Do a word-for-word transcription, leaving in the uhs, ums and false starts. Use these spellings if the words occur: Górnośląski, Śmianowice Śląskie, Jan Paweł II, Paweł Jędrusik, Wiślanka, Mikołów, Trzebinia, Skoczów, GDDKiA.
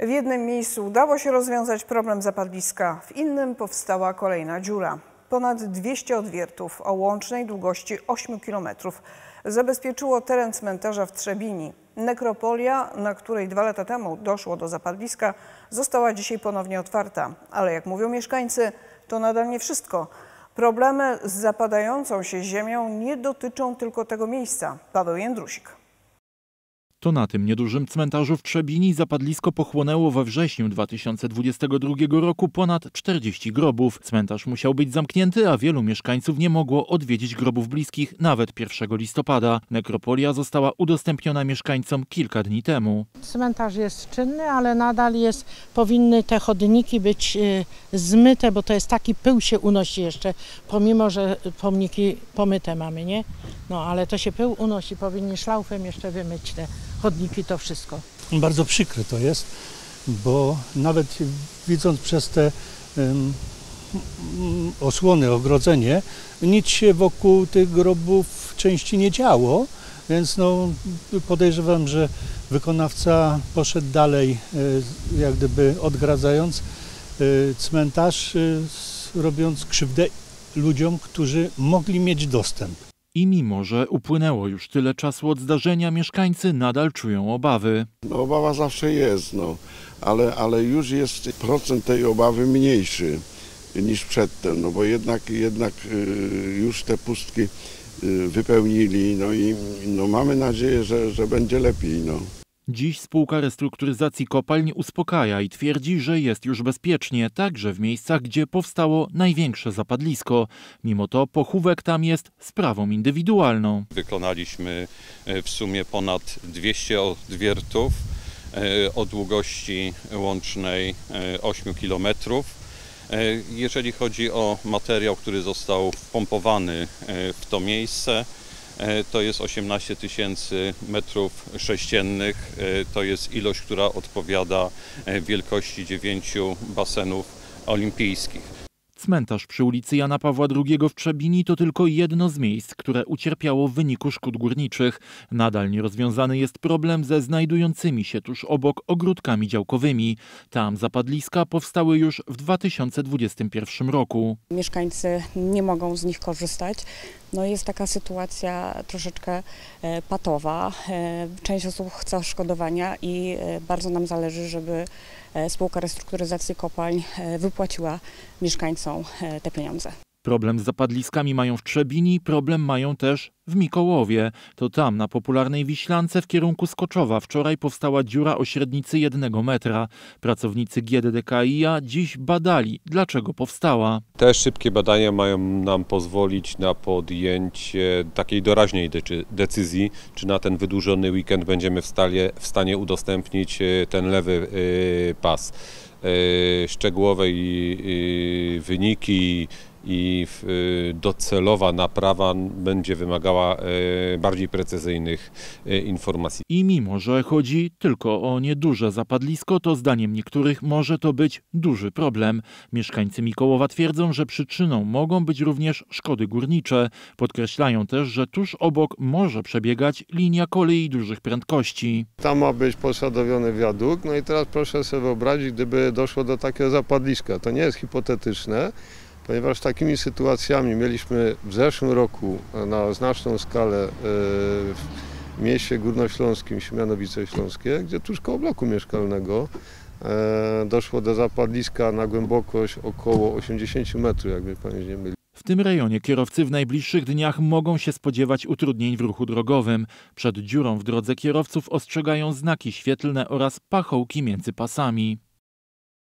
W jednym miejscu udało się rozwiązać problem zapadliska, w innym powstała kolejna dziura. Ponad dwieście odwiertów o łącznej długości ośmiu kilometrów zabezpieczyło teren cmentarza w Trzebini. Nekropolia, na której dwa lata temu doszło do zapadliska, została dzisiaj ponownie otwarta. Ale jak mówią mieszkańcy, to nadal nie wszystko. Problemy z zapadającą się ziemią nie dotyczą tylko tego miejsca. Paweł Jędrusik. To na tym niedużym cmentarzu w Trzebini zapadlisko pochłonęło we wrześniu dwa tysiące dwudziestego drugiego roku ponad czterdzieści grobów. Cmentarz musiał być zamknięty, a wielu mieszkańców nie mogło odwiedzić grobów bliskich nawet pierwszego listopada. Nekropolia została udostępniona mieszkańcom kilka dni temu. Cmentarz jest czynny, ale nadal jest, powinny te chodniki być zmyte, bo to jest taki pył się unosi jeszcze, pomimo że pomniki pomyte mamy, nie? No ale to się pył unosi, powinni szlaufem jeszcze wymyć te chodniki, to wszystko. Bardzo przykre to jest, bo nawet widząc przez te um, osłony, ogrodzenie, nic się wokół tych grobów w części nie działo, więc no, podejrzewam, że wykonawca poszedł dalej, jak gdyby odgradzając cmentarz, robiąc krzywdę ludziom, którzy mogli mieć dostęp. I mimo że upłynęło już tyle czasu od zdarzenia, mieszkańcy nadal czują obawy. No, obawa zawsze jest, no, ale, ale już jest procent tej obawy mniejszy niż przedtem, no bo jednak, jednak już te pustki wypełnili, no i no, mamy nadzieję, że, że będzie lepiej. No. Dziś Spółka Restrukturyzacji Kopalń uspokaja i twierdzi, że jest już bezpiecznie, także w miejscach, gdzie powstało największe zapadlisko. Mimo to pochówek tam jest sprawą indywidualną. Wykonaliśmy w sumie ponad dwieście odwiertów o długości łącznej ośmiu kilometrów. Jeżeli chodzi o materiał, który został wpompowany w to miejsce, to jest osiemnaście tysięcy metrów sześciennych, to jest ilość, która odpowiada wielkości dziewięciu basenów olimpijskich. Cmentarz przy ulicy Jana Pawła drugiego w Trzebini to tylko jedno z miejsc, które ucierpiało w wyniku szkód górniczych. Nadal nierozwiązany jest problem ze znajdującymi się tuż obok ogródkami działkowymi. Tam zapadliska powstały już w dwa tysiące dwudziestym pierwszym roku. Mieszkańcy nie mogą z nich korzystać. No jest taka sytuacja troszeczkę patowa. Część osób chce odszkodowania i bardzo nam zależy, żeby Spółka Restrukturyzacji Kopalń wypłaciła mieszkańcom te pieniądze. Problem z zapadliskami mają w Trzebini, problem mają też w Mikołowie. To tam na popularnej Wiślance w kierunku Skoczowa wczoraj powstała dziura o średnicy jednego metra. Pracownicy G D D K i A dziś badali, dlaczego powstała. Te szybkie badania mają nam pozwolić na podjęcie takiej doraźnej decyzji, czy na ten wydłużony weekend będziemy w, stanie, w stanie udostępnić ten lewy pas. Szczegółowe wyniki i docelowa naprawa będzie wymagała bardziej precyzyjnych informacji. I mimo że chodzi tylko o nieduże zapadlisko, to zdaniem niektórych może to być duży problem. Mieszkańcy Mikołowa twierdzą, że przyczyną mogą być również szkody górnicze. Podkreślają też, że tuż obok może przebiegać linia kolei dużych prędkości. Tam ma być posadowiony wiadukt, no i teraz proszę sobie wyobrazić, gdyby doszło do takiego zapadliska. To nie jest hipotetyczne, ponieważ takimi sytuacjami mieliśmy w zeszłym roku na znaczną skalę w mieście górnośląskim Śmianowice Śląskie, gdzie tuż koło bloku mieszkalnego doszło do zapadliska na głębokość około osiemdziesięciu metrów, jakby pamięć nie myli. W tym rejonie kierowcy w najbliższych dniach mogą się spodziewać utrudnień w ruchu drogowym. Przed dziurą w drodze kierowców ostrzegają znaki świetlne oraz pachołki między pasami.